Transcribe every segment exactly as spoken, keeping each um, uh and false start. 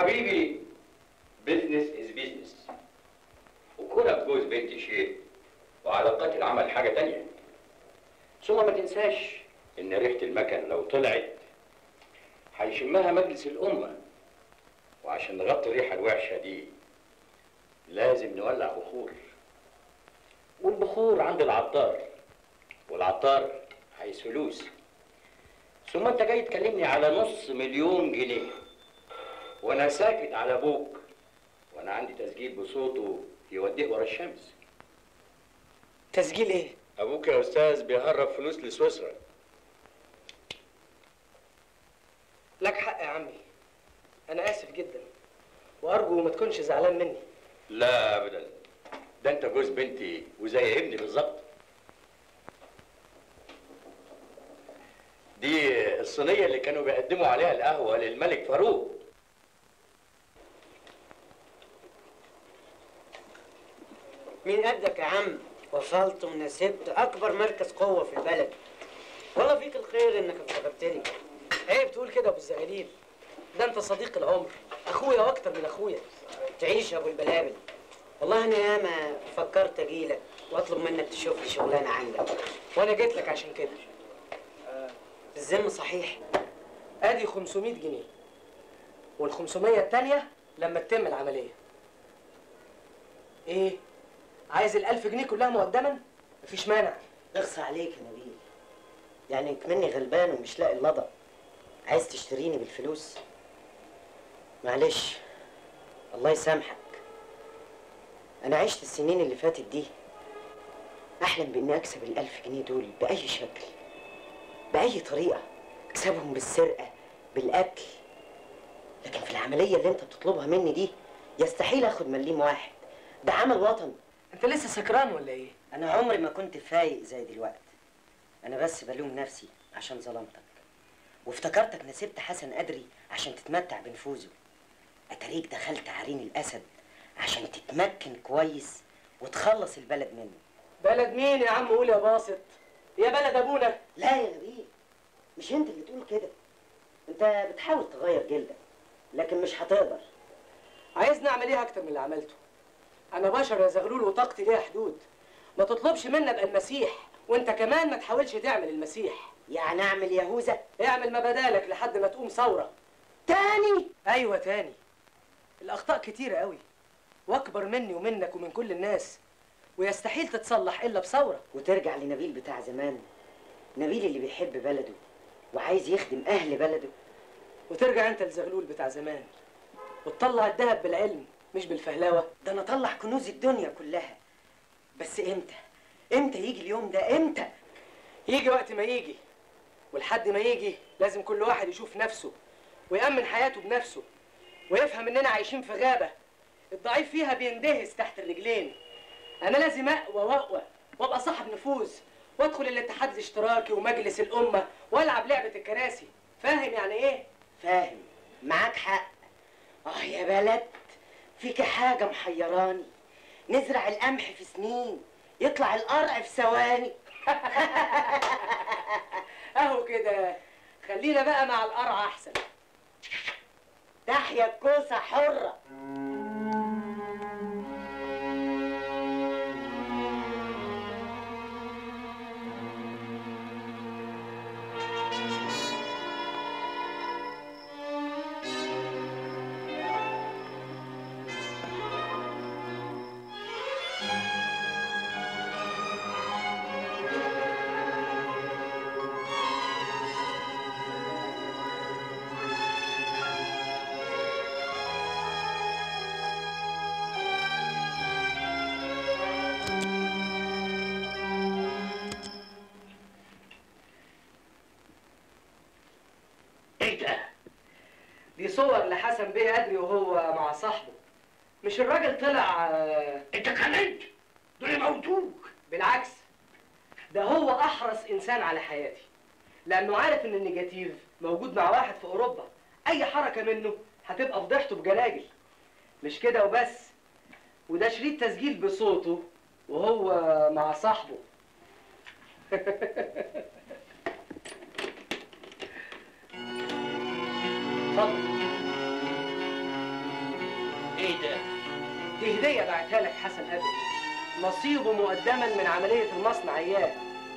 حبيبي بزنس از بزنس، وكونك جوز بنت شيء وعلاقات العمل حاجه تانيه. ثم ما تنساش ان ريحه المكن لو طلعت هيشمها مجلس الامه، وعشان نغطي الريحه الوحشه دي لازم نولع بخور، والبخور عند العطار، والعطار عايز فلوس. ثم انت جاي تكلمني على نص مليون جنيه وانا ساكت على ابوك، وانا عندي تسجيل بصوته يوديه ورا الشمس. تسجيل ايه؟ ابوك يا استاذ بيهرب فلوس لسويسرا. لك حق يا عمي، انا اسف جدا وارجو ما تكونش زعلان مني. لا ابدا، ده انت جوز بنتي وزي ابني بالظبط. دي الصينية اللي كانوا بيقدموا عليها القهوة للملك فاروق. مين قدك يا عم؟ وصلت ونسبت أكبر مركز قوة في البلد. والله فيك الخير إنك افتكرتني. عيب تقول كده يا أبو الزغاليل، ده أنت صديق العمر، أخويا وأكتر من أخويا. تعيش يا أبو البلابل. والله أنا ياما فكرت أجيلك وأطلب منك تشوف لي شغلانة عندك، وأنا جيت لك عشان كده. الذم صحيح، ادي خمسمية جنيه، وال خمسمية التانية لما تتم العملية. ايه؟ عايز ال ألف جنيه كلها مقدما؟ مفيش مانع. اخصى عليك يا نبيل، يعني كمني غلبان ومش لاقي المضى، عايز تشتريني بالفلوس؟ معلش، الله يسامحك، أنا عشت السنين اللي فاتت دي أحلم بإني أكسب ال ألف جنيه دول بأي شكل، بأي طريقة، أكسبهم بالسرقة، بالقتل، لكن في العملية اللي أنت بتطلبها مني دي يستحيل آخد مليم واحد، ده عمل وطني. أنت لسه سكران ولا إيه؟ أنا عمري ما كنت فايق زي دلوقتي، أنا بس بلوم نفسي عشان ظلمتك، وافتكرتك نسبت حسن قدري عشان تتمتع بنفوذه، أتاريك دخلت عرين الأسد عشان تتمكن كويس وتخلص البلد منه. بلد مين يا عم؟ قول يا باسط، يا بلد ابونا. لا يا نبيل، مش انت اللي تقول كده، انت بتحاول تغير جلدك لكن مش هتقدر. عايزني اعمل ايه اكتر من اللي عملته؟ انا بشر يا زغلول وطاقتي ليها حدود، ما تطلبش مني ابقى المسيح، وانت كمان ما تحاولش تعمل المسيح. يعني اعمل يهوذا؟ اعمل ما بدالك لحد ما تقوم ثوره تاني. ايوه تاني، الاخطاء كتيره قوي واكبر مني ومنك ومن كل الناس، ويستحيل تتصلح إلا بثورة. وترجع لنبيل بتاع زمان، نبيل اللي بيحب بلده وعايز يخدم أهل بلده. وترجع أنت لزغلول بتاع زمان وتطلع الذهب بالعلم مش بالفهلاوة. ده أنا أطلع كنوز الدنيا كلها، بس إمتى؟ إمتى يجي اليوم ده؟ إمتى؟ يجي وقت ما يجي، ولحد ما يجي لازم كل واحد يشوف نفسه ويأمن حياته بنفسه، ويفهم إننا عايشين في غابة الضعيف فيها بيندهس تحت الرجلين. أنا لازم أقوى وأقوى وأبقى صاحب نفوذ، وأدخل الاتحاد الاشتراكي ومجلس الأمة وألعب لعبة الكراسي، فاهم يعني إيه؟ فاهم، معاك حق. آه يا بلد، فيك حاجة محيراني، نزرع القمح في سنين يطلع القرع في ثواني. أهو كده، خلينا بقى مع القرع أحسن. تحيا الكوسة حرة. صور لحسن بيه قدري وهو مع صاحبه، مش الراجل طلع انت كلمت دول يموتوك؟ بالعكس، ده هو احرص انسان على حياتي، لانه عارف ان النيجاتيف موجود مع واحد في اوروبا، اي حركه منه هتبقى فضحته بجلاجل. مش كده وبس، وده شريط تسجيل بصوته وهو مع صاحبه. اتفضل. ايه ده؟ دي هديه بعتها لك حسن قبل، نصيبه مقدما من عمليه المصنع اياه،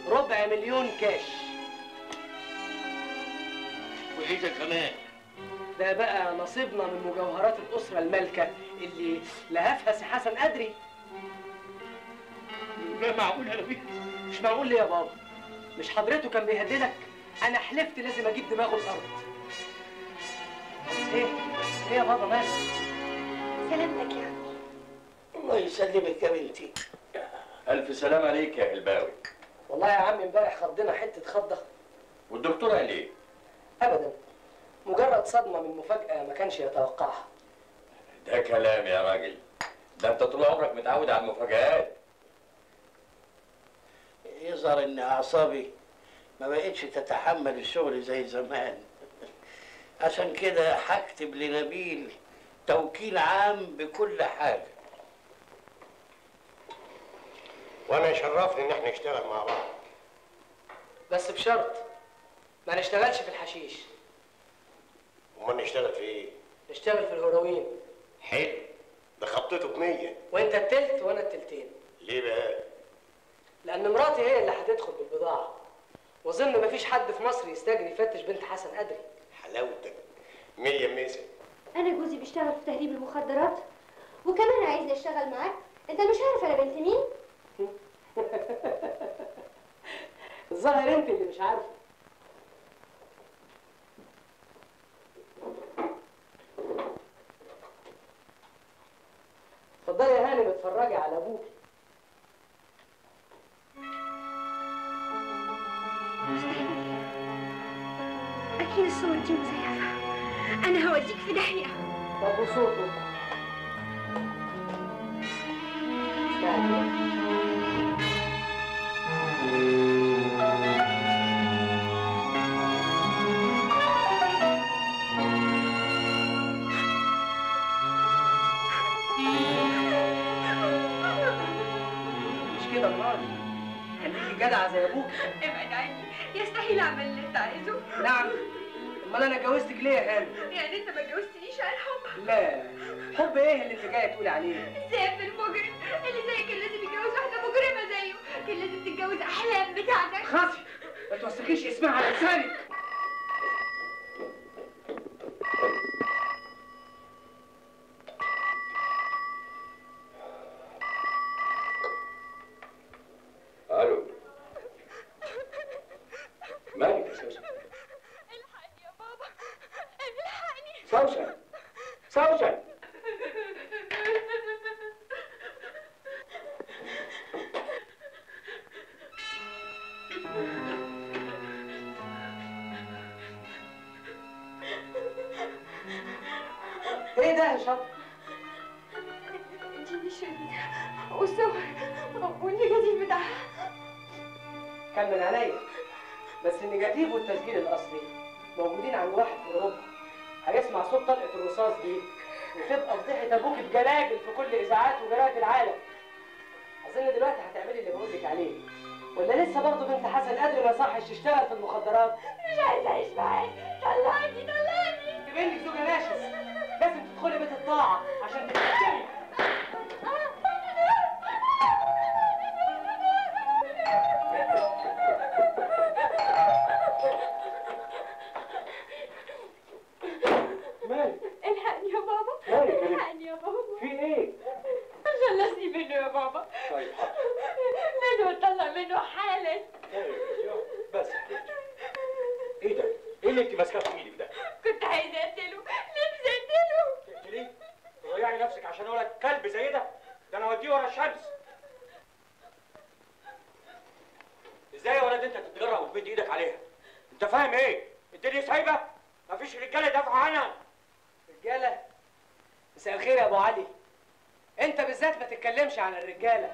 ربع مليون كاش. وايه ده كمان؟ ده بقى نصيبنا من مجوهرات الاسره المالكه اللي لهفها حسن قدري. لا معقول يا ربيع. مش معقول ليه يا بابا؟ مش حضرته كان بيهددك؟ انا حلفت لازم اجيب دماغه الارض. ايه؟ ايه يا بابا مالك؟ سلامتك يا عمي. الله يسلمك يا بنتي. الف سلام عليك يا هلباوي. والله يا عمي امبارح خضينا حته خضه. والدكتور قال ايه؟ ابدا، مجرد صدمه من مفاجاه ما كانش يتوقعها. ده كلام يا راجل، ده انت طول عمرك متعود على المفاجآت. يظهر ان اعصابي ما بقتش تتحمل الشغل زي زمان. عشان كده هكتب لنبيل توكيل عام بكل حاجه. وانا يشرفني ان احنا نشتغل مع بعض، بس بشرط ما نشتغلش في الحشيش. امال نشتغل في ايه؟ نشتغل في الهروين. حلو، ده خبطته بمية وانت التلت وانا التلتين. ليه بقى؟ لأن مراتي هي اللي هتدخل بالبضاعة، وأظن مفيش حد في مصر يستجني يفتش بنت حسن قدري. حلاوتك مية ميزة. أنا جوزي بيشتغل في تهريب المخدرات، وكمان عايزني أشتغل معاك، أنت مش عارف أنا بنت مين؟ الظاهر أنت اللي مش عارفة. اتفضلي يا هانم اتفرجي على أبوكي. أكيد الصور دي مزيفة، أنا هوديك في داهية. طب وصوته؟ مش كده مراتي، خليكي جدعة زي أبوكي. ابعد عني، يستحيل أعمل اللي أنت عايزه. نعم؟ امال انا اتجوزتك ليه يا هاني؟ يعني انت ما اتجوزتنيش عن حب؟ لا، حب ايه اللي انت جايه تقولي عليه؟ الزاف المجرم اللي زيك كان لازم يتجوز واحده مجرمه زيه، كان لازم تتجوز احلام بتاعتك. خلاص، ما توسخيش اسمها على لسانك. الو، مالك يا سوسن؟ سوسن، سوسن، ايه ده يا شطر؟ دي شريطة والصور والنجاتيف بتاعها كان من عليا، بس النجاتيف والتسجيل الأصلي موجودين عند واحد في أوروبا. هيسمع صوت طلقة الرصاص دي وتبقى فضيحة أبوك بجلاجل في كل إذاعات وجرائد العالم. أظن دلوقتي هتعملي اللي بقولك عليه، ولا لسه برضه بنت حسن قادرة ما صحش تشتغل في المخدرات؟ مش عايزة أعيش معاك، طلعني طلعني. تبين لك زوجة ناشز، لازم تدخلي بيت الطاعة عشان تتكلمي. على الرجالة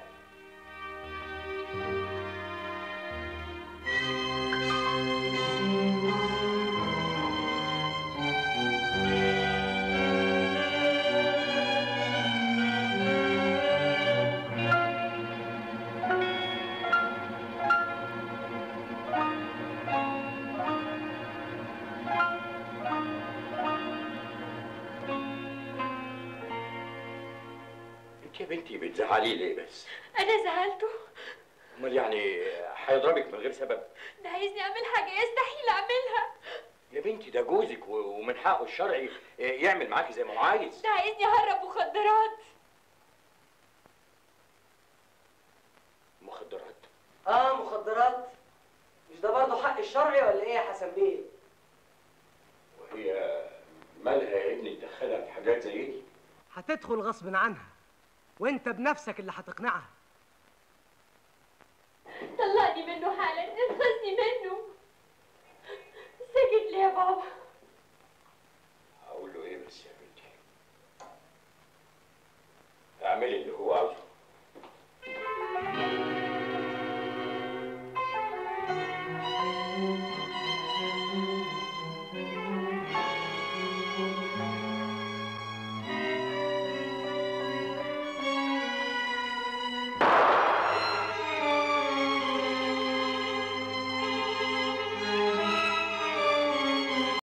يا بنتي بتزعليه ليه بس؟ أنا زعلته؟ أمال يعني هيضربك من غير سبب؟ ده عايزني أعمل حاجة يستحيل أعملها. يا بنتي ده جوزك ومن حقه الشرعي يعمل معاكي زي ما هو عايز. ده عايزني أهرب مخدرات. مخدرات؟ آه مخدرات؟ مش ده برضه حق الشرعي ولا إيه يا حسن بيه؟ وهي مالها يا ابني تدخلها في حاجات زي دي؟ هتدخل غصب عنها وانت بنفسك اللي هتقنعها. طلعني منه حالا، انقذني منه. ساكت ليه يا بابا؟ هقول له ايه بس يا بنتي؟ اعملي اللي هو عاوزه.